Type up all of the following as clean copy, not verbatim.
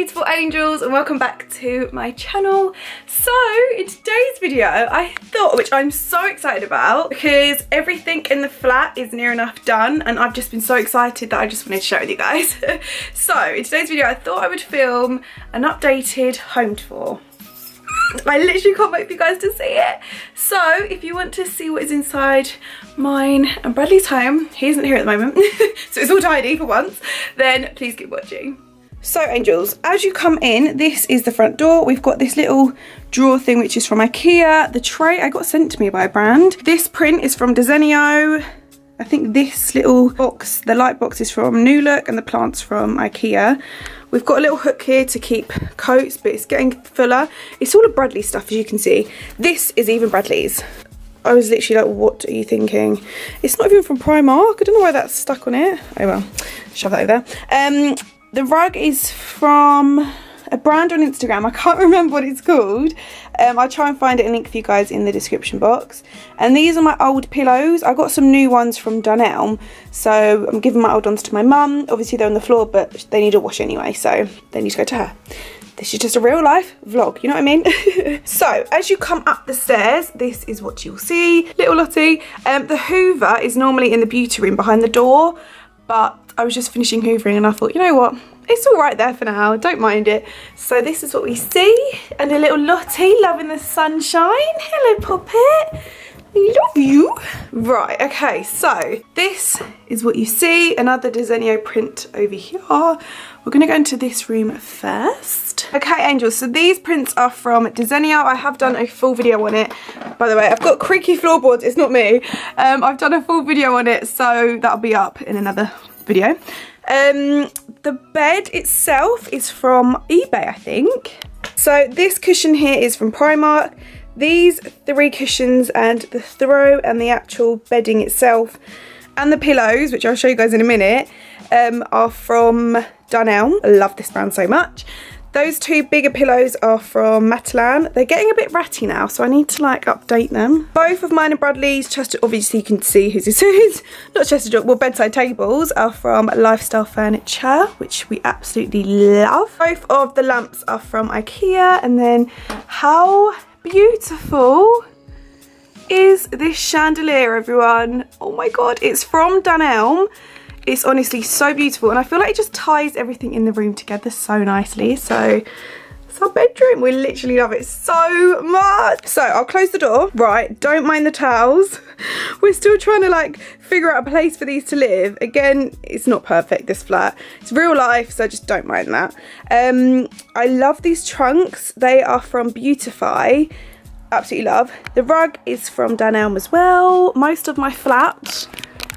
beautiful angels and welcome back to my channel. So in today's video I thought, which I'm so excited about because everything in the flat is near enough done and I've just been so excited that I just wanted to share with you guys. So in today's video I thought I would film an updated home tour. I literally can't wait for you guys to see it. So if you want to see what is inside mine and Bradley's home, he isn't here at the moment, so it's all tidy for once, then please keep watching. So angels, as you come in, this is the front door. We've got this little drawer thing which is from Ikea. The tray I got sent to me by a brand. This print is from Desenio. I think this little box, the light box, is from New Look and the plants from Ikea. We've got a little hook here to keep coats, but it's getting fuller. It's all of Bradley's stuff, as you can see. This is even Bradley's. I was literally like, what are you thinking? It's not even from Primark. I don't know why that's stuck on it. Oh well, shove that over there. The rug is from a brand on Instagram. I can't remember what it's called. I'll try and find it and link for you guys in the description box. And these are my old pillows. I got some new ones from Dunelm, so I'm giving my old ones to my mum. Obviously they're on the floor, but they need a wash anyway, so they need to go to her. This is just a real life vlog, you know what I mean? So as you come up the stairs, this is what you'll see. Little Lottie. The Hoover is normally in the beauty room behind the door, but I was just finishing hoovering and I thought, you know what? It's all right there for now, don't mind it. So this is what we see, and a little Lottie loving the sunshine. Hello Poppet, I love you. Right, okay, so this is what you see, another Desenio print over here. We're gonna go into this room first. Okay angels, so these prints are from Desenio. I have done a full video on it. By the way, I've got creaky floorboards, it's not me. I've done a full video on it, so that'll be up in another video. The bed itself is from eBay, I think. So this cushion here is from Primark. These three cushions and the throw and the actual bedding itself and the pillows, which I'll show you guys in a minute, are from Dunelm. I love this brand so much. Those two bigger pillows are from Matalan. They're getting a bit ratty now, so I need to like update them. Both of mine and Bradley's Chester, obviously you can see whose this is. Not Chester, well, bedside tables are from Lifestyle Furniture, which we absolutely love. Both of the lamps are from Ikea, and then how beautiful is this chandelier, everyone? Oh my God, it's from Dunelm. It's honestly so beautiful, and I feel like it just ties everything in the room together so nicely. So it's our bedroom. We literally love it so much. So I'll close the door. Right, don't mind the towels. We're still trying to like figure out a place for these to live. Again, it's not perfect, this flat. It's real life, so just don't mind that. I love these trunks. They are from Beautify. Absolutely love. The rug is from Dunelm as well. Most of my flats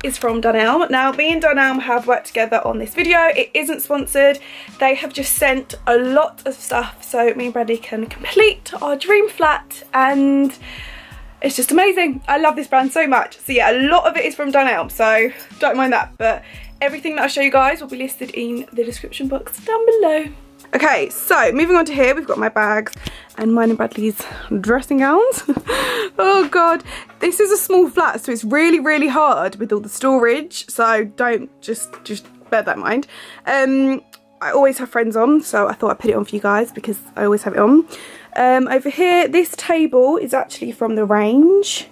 is from Dunelm. Now, me and Dunelm have worked together on this video. It isn't sponsored. They have just sent a lot of stuff so me and Bradley can complete our dream flat, and it's just amazing. I love this brand so much. So yeah, a lot of it is from Dunelm, so don't mind that, but everything that I show you guys will be listed in the description box down below. Okay, so moving on to here, we've got my bags and mine and Bradley's dressing gowns. Oh God, this is a small flat, so it's really, really hard with all the storage. So don't, just bear that in mind. I always have Friends on, so I thought I'd put it on for you guys because I always have it on. Over here, this table is actually from The Range.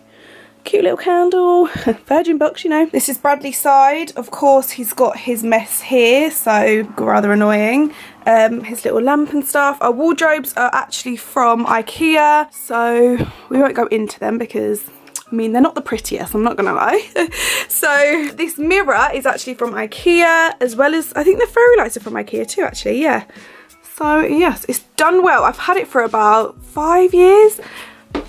Cute little candle, Virgin box, you know. This is Bradley's side. Of course, he's got his mess here, so rather annoying. His little lamp and stuff. Our wardrobes are actually from Ikea, so we won't go into them because, I mean, they're not the prettiest, I'm not gonna lie. So this mirror is actually from Ikea, as well as, I think the fairy lights are from Ikea too, actually, yeah. So yes, it's done well. I've had it for about 5 years.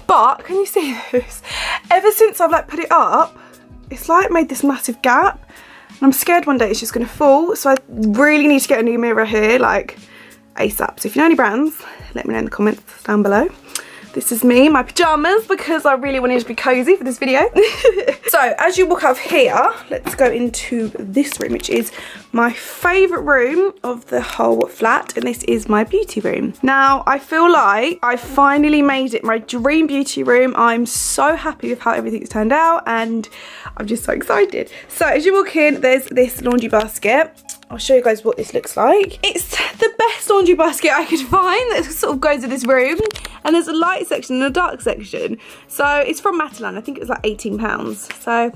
But can you see this? Ever since I've like put it up, it's like made this massive gap, and I'm scared one day it's just gonna fall. So I really need to get a new mirror here, like ASAP. So if you know any brands, let me know in the comments down below. This is me, my pajamas, because I really wanted to be cozy for this video. So as you walk out of here, let's go into this room, which is my favourite room of the whole flat, and this is my beauty room. Now, I feel like I finally made it my dream beauty room. I'm so happy with how everything's turned out, and I'm just so excited. So as you walk in, there's this laundry basket. I'll show you guys what this looks like. It's the best laundry basket I could find that sort of goes in this room. And there's a light section and a dark section. So it's from Matalan. I think it was like £18. So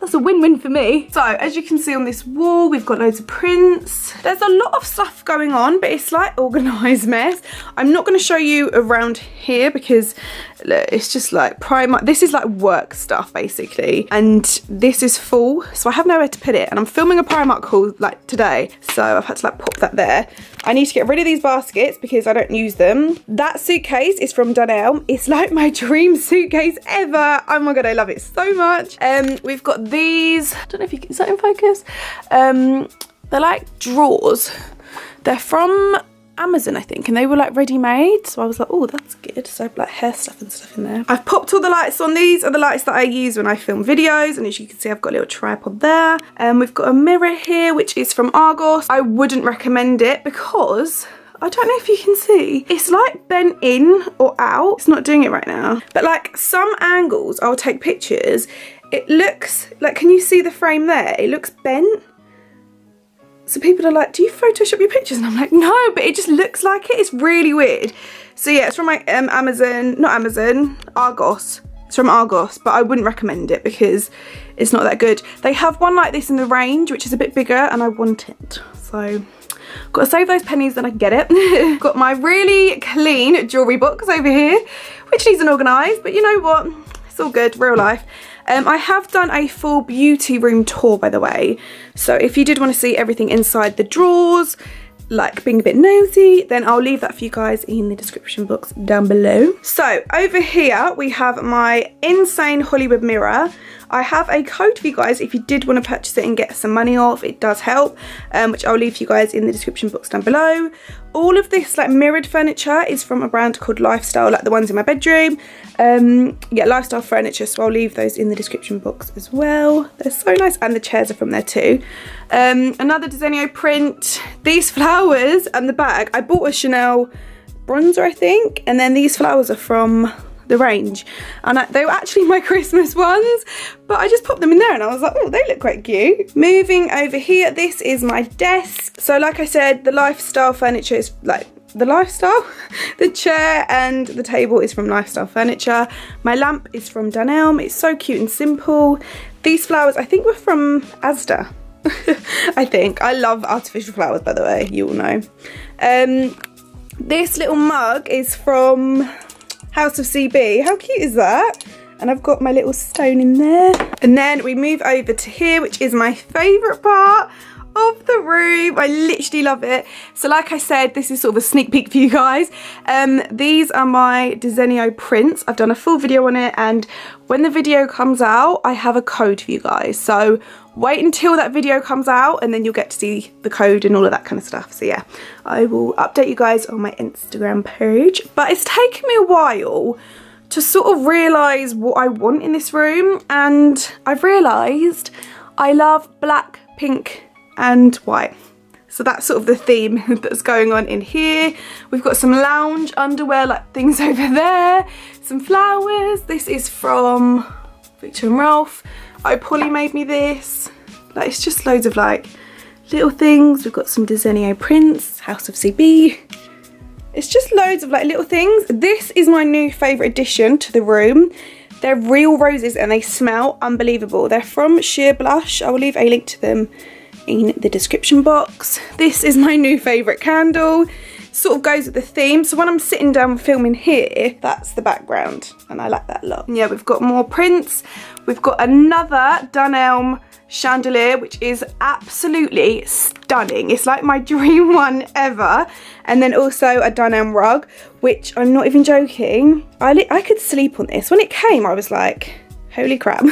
that's a win-win for me. So as you can see on this wall, we've got loads of prints. There's a lot of stuff going on, but it's like organised mess. I'm not going to show you around here because look, it's just like Primark. This is like work stuff basically. And this is full, so I have nowhere to put it. And I'm filming a Primark haul like today. So I've had to like pop that there. I need to get rid of these baskets because I don't use them. That suitcase is from Dunelm. It's like my dream suitcase ever. Oh my God, I love it so much. We've got these, I don't know if you can, is that in focus? They're like drawers. They're from Amazon, I think, and they were like ready-made. So I was like, oh, that's good. So I've like hair stuff and stuff in there. I've popped all the lights on. These are the lights that I use when I film videos. And as you can see, I've got a little tripod there. And we've got a mirror here, which is from Argos. I wouldn't recommend it because I don't know if you can see. It's like bent in or out. It's not doing it right now. But like some angles, I'll take pictures. It looks like, can you see the frame there? It looks bent. So people are like, do you Photoshop your pictures? And I'm like, no, but it just looks like it. It's really weird. So yeah, it's from my Argos. It's from Argos, but I wouldn't recommend it because it's not that good. They have one like this in The Range, which is a bit bigger, and I want it. So got to save those pennies, then I can get it. Got my really clean jewellery box over here, which isn't organised, but you know what? It's all good, real life. I have done a full beauty room tour, by the way. So if you did want to see everything inside the drawers, like being a bit nosy, then I'll leave that for you guys in the description box down below. So over here, we have my insane Hollywood mirror. I have a code for you guys if you did want to purchase it and get some money off. It does help, which I'll leave for you guys in the description box down below. All of this like mirrored furniture is from a brand called Lifestyle, like the ones in my bedroom. Yeah, Lifestyle Furniture, so I'll leave those in the description box as well. They're so nice, and the chairs are from there too. Another Desenio print. These flowers and the bag, I bought a Chanel bronzer, I think, and then these flowers are from The Range, and they were actually my Christmas ones, but I just popped them in there and I was like, oh, they look quite cute. Moving over here, this is my desk. So like I said, the Lifestyle Furniture is like the Lifestyle. The chair and the table is from Lifestyle Furniture. My lamp is from Dunelm. It's so cute and simple. These flowers I think were from Asda. I think I love artificial flowers, by the way, you all know. This little mug is from House of CB. How cute is that? And I've got my little stone in there. And then we move over to here, which is my favourite part of the room. I literally love it. So like I said, this is sort of a sneak peek for you guys. These are my Desenio prints. I've done a full video on it, and when the video comes out, I have a code for you guys. So wait until that video comes out and then you'll get to see the code and all of that kind of stuff. So yeah, I will update you guys on my Instagram page. But it's taken me a while to sort of realise what I want in this room, and I've realised I love black, pink and white. So that's sort of the theme that's going on in here. We've got some lounge underwear like things over there, some flowers. This is from Victor and Ralph. Oh, Polly made me this. Like, it's just loads of like little things. We've got some Desenio prints, House of CB. It's just loads of like little things. This is my new favourite addition to the room. They're real roses and they smell unbelievable. They're from Sheer Blush. I will leave a link to them in the description box. This is my new favourite candle. Sort of goes with the theme. So when I'm sitting down filming here, that's the background, and I like that a lot. Yeah, we've got more prints. We've got another Dunelm chandelier, which is absolutely stunning. It's like my dream one ever. And then also a Dunelm rug, which I'm not even joking, I could sleep on this. When it came, I was like, holy crap,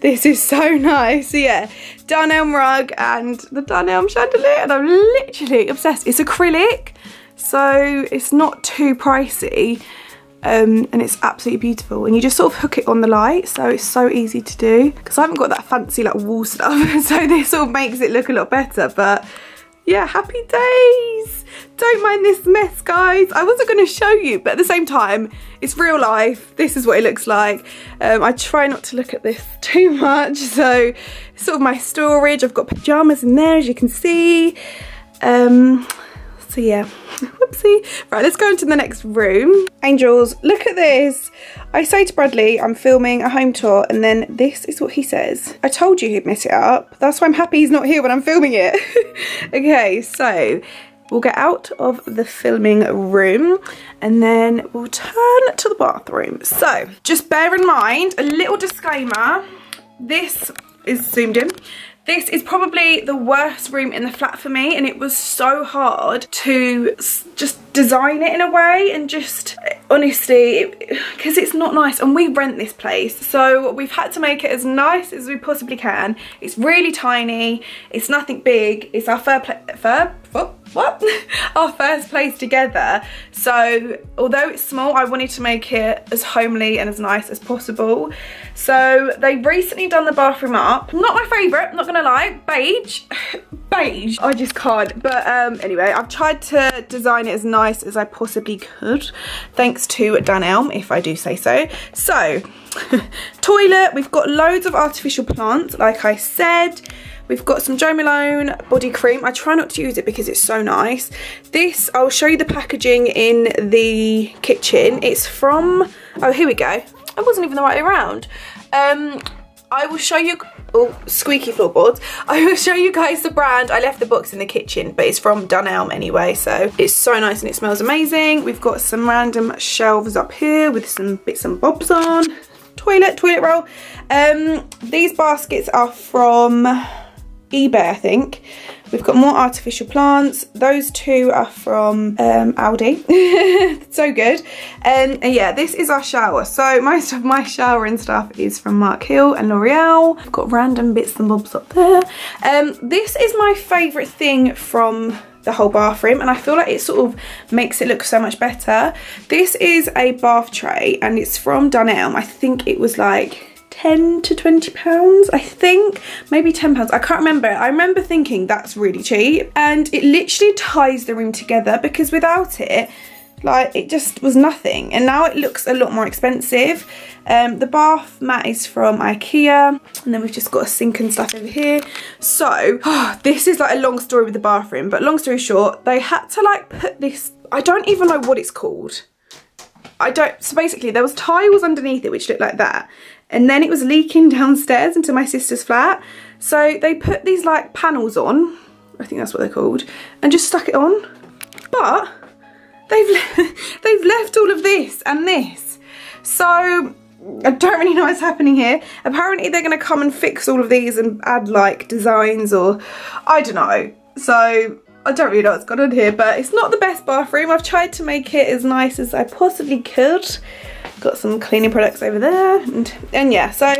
this is so nice. So yeah, Dunelm rug and the Dunelm chandelier, and I'm literally obsessed. It's acrylic, so it's not too pricey, and it's absolutely beautiful, and you just sort of hook it on the light, so it's so easy to do because I haven't got that fancy like wall stuff. So this sort of makes it look a lot better. But Yeah, happy days. Don't mind this mess, guys. I wasn't going to show you, but at the same time, it's real life. This is what it looks like. I try not to look at this too much. So sort of my storage. I've got pajamas in there, as you can see. So yeah, whoopsie. Right, let's go into the next room. Angels, look at this. I say to Bradley, I'm filming a home tour, and then this is what he says. I told you he'd mess it up. That's why I'm happy he's not here when I'm filming it. Okay, so we'll get out of the filming room and then we'll turn to the bathroom. So just bear in mind, a little disclaimer, this is zoomed in. This is probably the worst room in the flat for me, and it was so hard to just design it in a way, and just honestly, because it's not nice, and we rent this place, so we've had to make it as nice as we possibly can. It's really tiny, it's nothing big, it's our first place together, so although it's small, I wanted to make it as homely and as nice as possible. So they've recently done the bathroom up. Not my favorite, not gonna lie. Beige, I just can't, but anyway, I've tried to design it as nice as I possibly could, thanks to Dunelm, if I do say so. So toilet, we've got loads of artificial plants, like I said. We've got some Jo Malone body cream. I try not to use it because it's so nice. This, I'll show you the packaging in the kitchen. It's from, oh, here we go. I wasn't even the right way around. I will show you, oh, squeaky floorboards. I will show you guys the brand. I left the box in the kitchen, but it's from Dunelm anyway, so it's so nice and it smells amazing. We've got some random shelves up here with some bits and bobs on. Toilet roll. These baskets are from eBay, I think. We've got more artificial plants. Those two are from Aldi. So good. And yeah, this is our shower. So most of my shower and stuff is from Mark Hill and L'Oreal. I've got random bits and bobs up there. This is my favourite thing from the whole bathroom, and I feel like it sort of makes it look so much better. This is a bath tray, and it's from Dunelm. I think it was like £10 to £20, I think, maybe £10, I can't remember. I remember thinking that's really cheap, and it literally ties the room together, because without it, like, it just was nothing, and now it looks a lot more expensive. The bath mat is from Ikea, and then we've just got a sink and stuff over here. So this is like a long story with the bathroom, but long story short, they had to like put this, I don't even know what it's called. So basically there was tiles underneath it which looked like that, and then it was leaking downstairs into my sister's flat, so they put these like panels on, I think that's what they're called, and just stuck it on. But they've left all of this and this, so I don't really know what's happening here. Apparently they're going to come and fix all of these and add like designs, or I don't know. So I don't really know what's going on here, but it's not the best bathroom. I've tried to make it as nice as I possibly could. Got some cleaning products over there, and yeah, so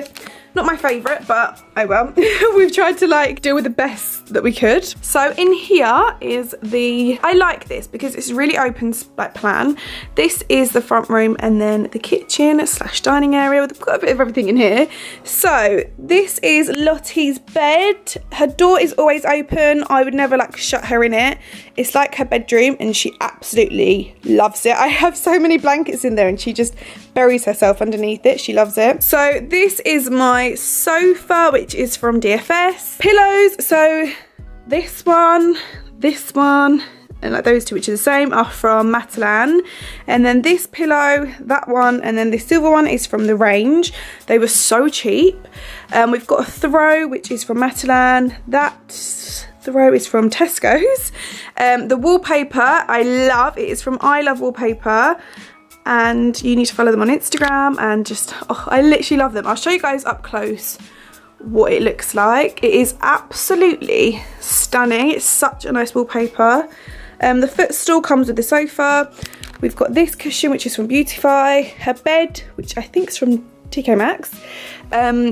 not my favourite, but oh well. We've tried to like deal with the best that we could. So in here is the, I like this because it's really open like plan. This is the front room, and then the kitchen / dining area. We've got a bit of everything in here. So this is Lottie's bed. Her door is always open. I would never like shut her in it. It's like her bedroom, and she absolutely loves it. I have so many blankets in there, and she just buries herself underneath it. She loves it. So this is my sofa, which is from DFS. Pillows, so this one, and like those two, which are the same, are from Matalan. And then this pillow, that one, and then this silver one is from The Range. They were so cheap. We've got a throw, which is from Matalan. That throw is from Tesco's. The wallpaper, I love. It is from I Love Wallpaper. And you need to follow them on Instagram, and just, oh, I literally love them. I'll show you guys up close what it looks like. It is absolutely stunning. It's such a nice wallpaper. The footstool comes with the sofa. We've got this cushion, which is from Beautify. Her bed, which I think is from TK Maxx.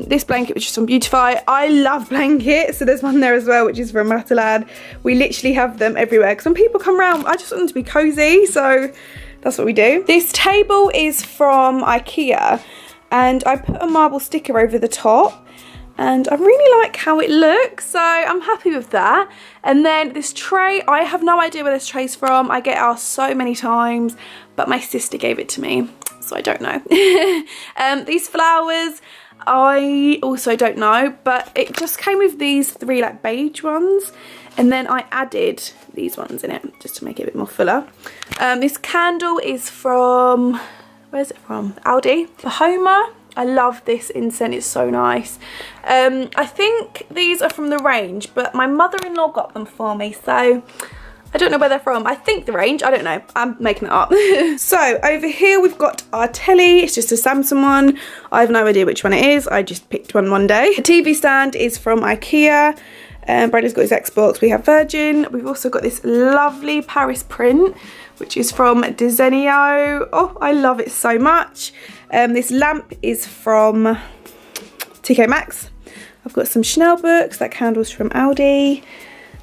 This blanket, which is from Beautify. I love blankets, so there's one there as well, which is from Matalan. We literally have them everywhere, because when people come round, I just want them to be cozy, so that's what we do. This table is from Ikea, and I put a marble sticker over the top, and I really like how it looks, so I'm happy with that. And then this tray, I have no idea where this tray's from. I get asked so many times, but my sister gave it to me, so I don't know. These flowers, I also don't know, but it just came with these three like beige ones, and then I added these ones in it just to make it a bit more fuller. This candle is from, where's it from? Aldi. Bahoma. I love this incense, it's so nice. I think these are from The Range, but my mother-in-law got them for me, so I don't know where they're from. I think The Range, I don't know, I'm making it up. So over here we've got our telly, it's just a Samsung one. I have no idea which one it is, I just picked one one day. The TV stand is from Ikea. Brady's got his Xbox, we have Virgin. We've also got this lovely Paris print, which is from Desenio. Oh, I love it so much. This lamp is from TK Maxx. I've got some Chanel books, that candle's from Aldi.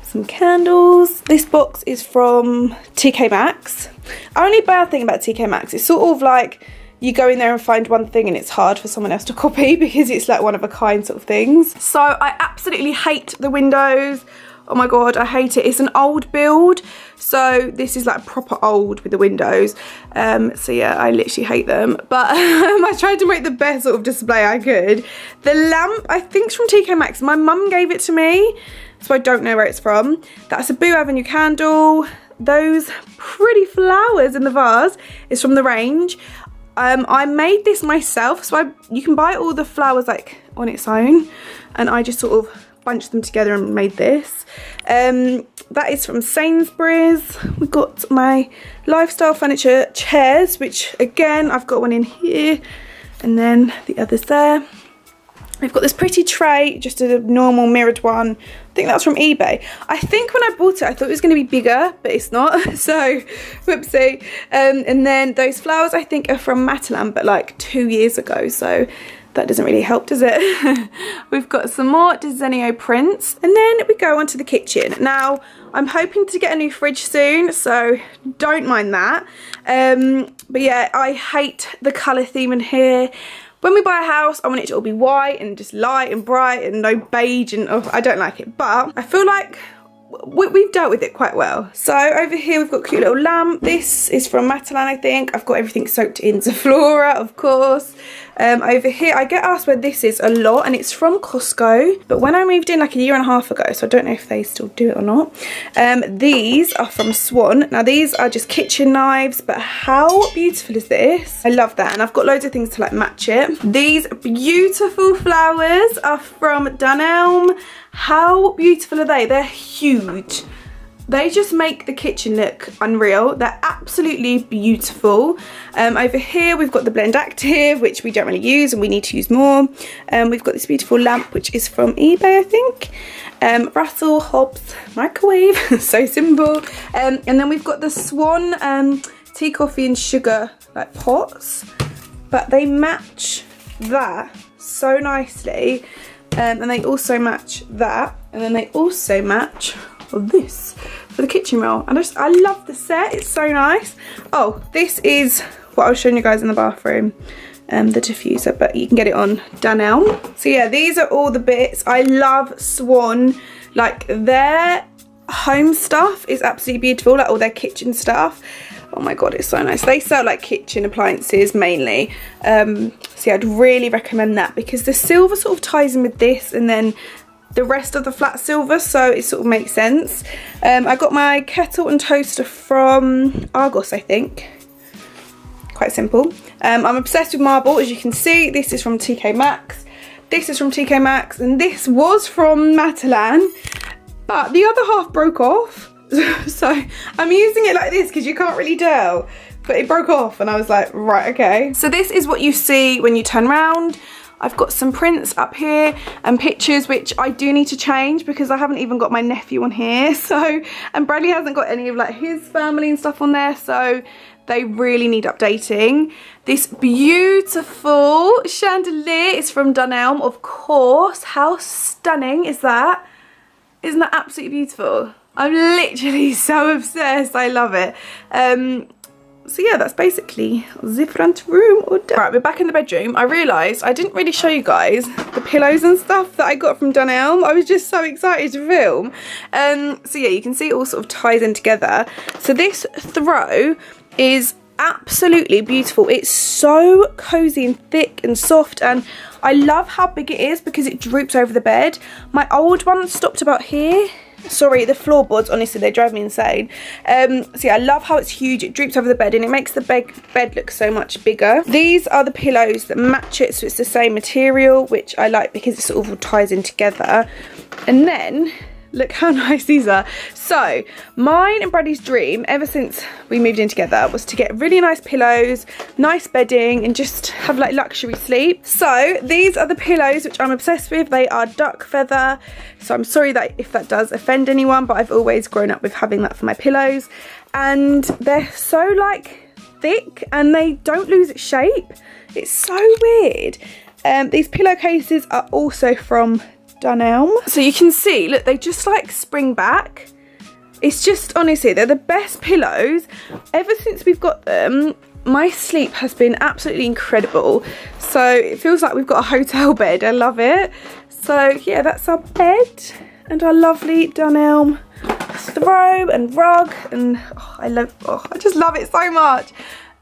Some candles. This box is from TK Maxx. Only bad thing about TK Maxx, it's sort of like you go in there and find one thing and it's hard for someone else to copy because it's like one of a kind sort of things. So I absolutely hate the windows. Oh my God, I hate it. It's an old build. So this is like proper old with the windows. So yeah, I literally hate them. But I tried to make the best sort of display I could. The lamp, I think, is from TK Maxx. My mum gave it to me, so I don't know where it's from. That's a Boo Avenue candle. Those pretty flowers in the vase is from The Range. I made this myself, so you can buy all the flowers like on its own, and I just sort of bunched them together and made this. That is from Sainsbury's. We've got my Lifestyle Furniture chairs, which again, I've got one in here and then the other's there. We've got this pretty tray, just a normal mirrored one. I think that's from eBay. I think when I bought it, I thought it was going to be bigger, but it's not. So, whoopsie. And then those flowers, I think, are from Matalan, but like 2 years ago. So that doesn't really help, does it? We've got some more Desenio prints. And then we go on to the kitchen. Now, I'm hoping to get a new fridge soon, so don't mind that. But yeah, I hate the colour theme in here. When we buy a house, I want it to all be white and just light and bright and no beige, and oh, I don't like it. But I feel like we've dealt with it quite well. So over here we've got a cute little lamp. This is from Matalan, I think. I've got everything soaked in Zaflora, of course. Over here, I get asked where this is a lot, and it's from Costco. But when I moved in like 1.5 years ago, so I don't know if they still do it or not. These are from Swan. Now these are just kitchen knives, but how beautiful is this? I love that, and I've got loads of things to like match it. These beautiful flowers are from Dunelm. How beautiful are they? They're huge. They just make the kitchen look unreal. They're absolutely beautiful. Over here we've got the Blend Active, which we don't really use and we need to use more. We've got this beautiful lamp, which is from eBay, I think. Russell Hobbs microwave, so simple. And then we've got the Swan tea, coffee and sugar like pots, but they match that so nicely. And they also match that, and then they also match this for the kitchen roll. And I love the set, it's so nice. Oh, this is what I was showing you guys in the bathroom, the diffuser, but you can get it on Dunelm. So yeah, these are all the bits. I love Swan, like their home stuff is absolutely beautiful, like all their kitchen stuff. Oh my God, it's so nice. They sell like kitchen appliances mainly. So yeah, I'd really recommend that because the silver sort of ties in with this, and then the rest of the flat silver, so it sort of makes sense. I got my kettle and toaster from Argos, I think. Quite simple. I'm obsessed with marble, as you can see. This is from TK Maxx. This is from TK Maxx, and this was from Matalan, but the other half broke off. So I'm using it like this because you can't really tell, but it broke off and I was like, right, okay. So this is what you see when you turn round. I've got some prints up here and pictures, which I do need to change because I haven't even got my nephew on here. So, and Bradley hasn't got any of like his family and stuff on there, so they really need updating. This beautiful chandelier is from Dunelm, of course. How stunning is that? Isn't that absolutely beautiful? I'm literally so obsessed, I love it. So yeah, that's basically the front room. Right, we're back in the bedroom. I realised I didn't really show you guys the pillows and stuff that I got from Dunelm. I was just so excited to film. So yeah, you can see it all sort of ties in together. So this throw is absolutely beautiful. It's so cozy and thick and soft, and I love how big it is because it droops over the bed. My old one stopped about here. Sorry, the floorboards, honestly, they drive me insane. See, I love how it's huge. It droops over the bed and it makes the bed look so much bigger. These are the pillows that match it, so it's the same material, which I like because it sort of all ties in together. And then look how nice these are. So mine and Bradley's dream ever since we moved in together was to get really nice pillows, nice bedding, and just have like luxury sleep. So these are the pillows which I'm obsessed with. They are duck feather, so I'm sorry that if that does offend anyone, but I've always grown up with having that for my pillows. And they're so like thick and they don't lose its shape. It's so weird. These pillowcases are also from Dunelm. So you can see, look, they just like spring back. It's just, honestly, they're the best pillows. Ever since we've got them, my sleep has been absolutely incredible. So it feels like we've got a hotel bed. I love it. So yeah, that's our bed and our lovely Dunelm throw and rug, and oh, I just love it so much.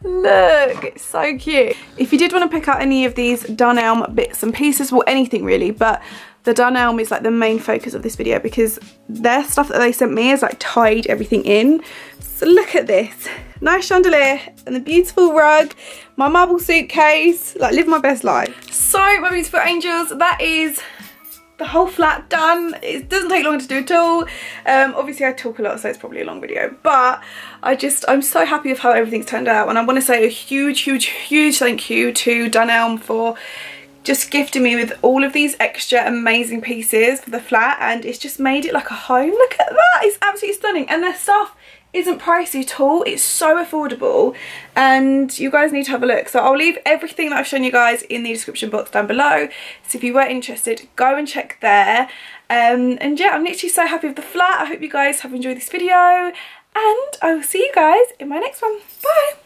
Look, it's so cute. If you did want to pick out any of these Dunelm bits and pieces, well, anything really, but the Dunelm is like the main focus of this video because their stuff that they sent me is like tied everything in. So look at this nice chandelier and the beautiful rug, my marble suitcase, like live my best life. So my beautiful angels, that is the whole flat done. It doesn't take long to do at all. Obviously I talk a lot, so it's probably a long video, but I'm so happy with how everything's turned out, and I want to say a huge thank you to Dunelm for just gifted me with all of these extra amazing pieces for the flat, and it's just made it like a home. Look at that, it's absolutely stunning, and their stuff isn't pricey at all. It's so affordable, and you guys need to have a look. So I'll leave everything that I've shown you guys in the description box down below, so if you were interested, go and check there. And yeah, I'm literally so happy with the flat. I hope you guys have enjoyed this video, and I will see you guys in my next one. Bye.